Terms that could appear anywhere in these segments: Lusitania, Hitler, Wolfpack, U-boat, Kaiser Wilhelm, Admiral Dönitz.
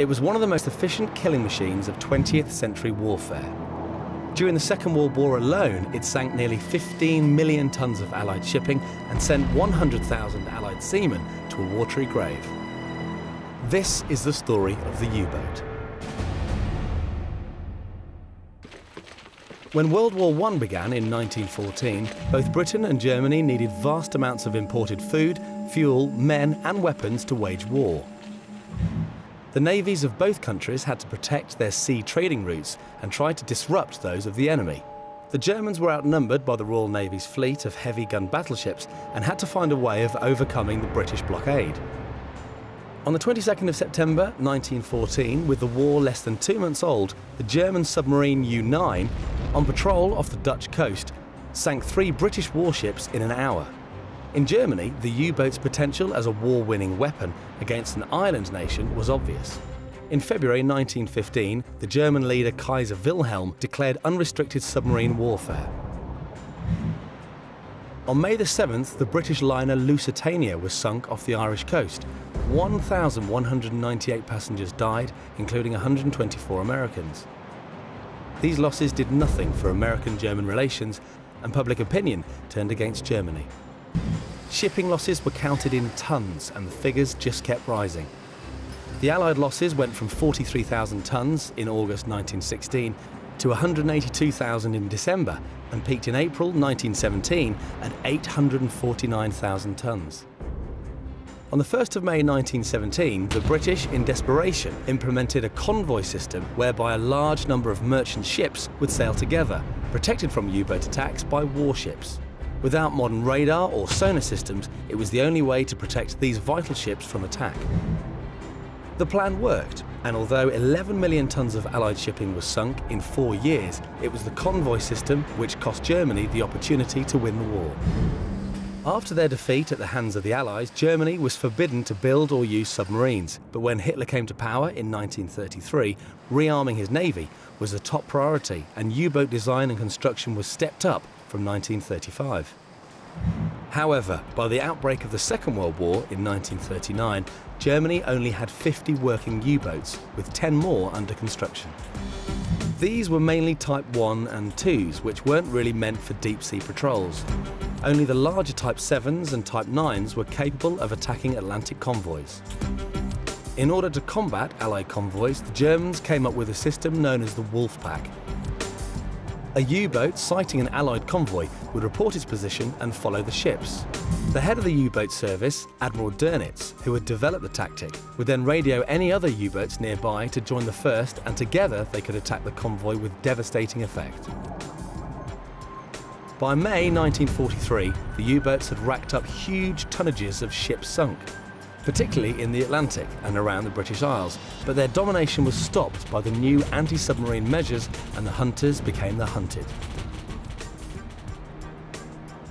It was one of the most efficient killing machines of 20th century warfare. During the Second World War alone, it sank nearly 15 million tons of Allied shipping and sent 100,000 Allied seamen to a watery grave. This is the story of the U-boat. When World War I began in 1914, both Britain and Germany needed vast amounts of imported food, fuel, men and weapons to wage war. The navies of both countries had to protect their sea trading routes and try to disrupt those of the enemy. The Germans were outnumbered by the Royal Navy's fleet of heavy gun battleships and had to find a way of overcoming the British blockade. On the 22nd of September 1914, with the war less than 2 months old, the German submarine U-9, on patrol off the Dutch coast, sank 3 British warships in an hour. In Germany, the U-boat's potential as a war-winning weapon against an island nation was obvious. In February 1915, the German leader Kaiser Wilhelm declared unrestricted submarine warfare. On May the 7th, the British liner Lusitania was sunk off the Irish coast. 1,198 passengers died, including 124 Americans. These losses did nothing for American-German relations, and public opinion turned against Germany. Shipping losses were counted in tons, and the figures just kept rising. The Allied losses went from 43,000 tons in August 1916 to 182,000 in December, and peaked in April 1917 at 849,000 tons. On the 1st of May 1917, the British, in desperation, implemented a convoy system whereby a large number of merchant ships would sail together, protected from U-boat attacks by warships. Without modern radar or sonar systems, it was the only way to protect these vital ships from attack. The plan worked, and although 11 million tons of Allied shipping was sunk in 4 years, it was the convoy system which cost Germany the opportunity to win the war. After their defeat at the hands of the Allies, Germany was forbidden to build or use submarines, but when Hitler came to power in 1933, rearming his navy was a top priority, and U-boat design and construction was stepped up from 1935. However, by the outbreak of the Second World War in 1939, Germany only had 50 working U-boats, with 10 more under construction. These were mainly Type 1 and 2s, which weren't really meant for deep-sea patrols. Only the larger Type 7s and Type 9s were capable of attacking Atlantic convoys. In order to combat Allied convoys, the Germans came up with a system known as the Wolfpack. A U-boat sighting an Allied convoy would report its position and follow the ships. The head of the U-boat service, Admiral Dönitz, who had developed the tactic, would then radio any other U-boats nearby to join the first, and together they could attack the convoy with devastating effect. By May 1943, the U-boats had racked up huge tonnages of ships sunk, particularly in the Atlantic and around the British Isles, but their domination was stopped by the new anti-submarine measures, and the hunters became the hunted.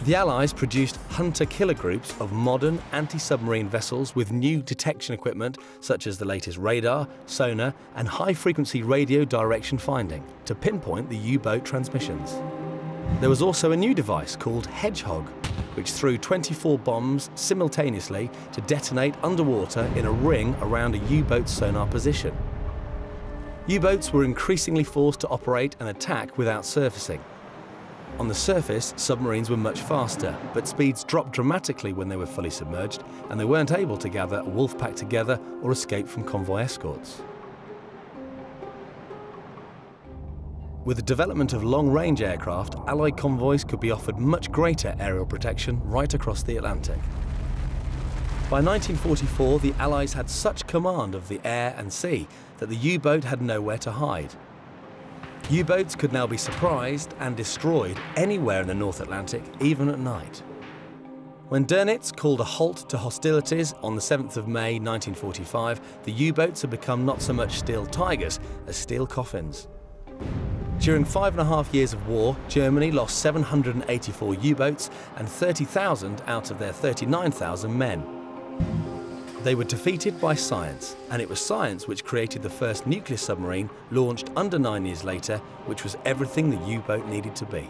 The Allies produced hunter-killer groups of modern anti-submarine vessels with new detection equipment such as the latest radar, sonar and high-frequency radio direction finding to pinpoint the U-boat transmissions. There was also a new device called Hedgehog, which threw 24 bombs simultaneously to detonate underwater in a ring around a U-boat's sonar position. U-boats were increasingly forced to operate and attack without surfacing. On the surface, submarines were much faster, but speeds dropped dramatically when they were fully submerged, and they weren't able to gather a wolfpack together or escape from convoy escorts. With the development of long-range aircraft, Allied convoys could be offered much greater aerial protection right across the Atlantic. By 1944, the Allies had such command of the air and sea that the U-boat had nowhere to hide. U-boats could now be surprised and destroyed anywhere in the North Atlantic, even at night. When Dönitz called a halt to hostilities on the 7th of May 1945, the U-boats had become not so much steel tigers as steel coffins. During 5.5 years of war, Germany lost 784 U-boats and 30,000 out of their 39,000 men. They were defeated by science, and it was science which created the first nuclear submarine, launched under 9 years later, which was everything the U-boat needed to be.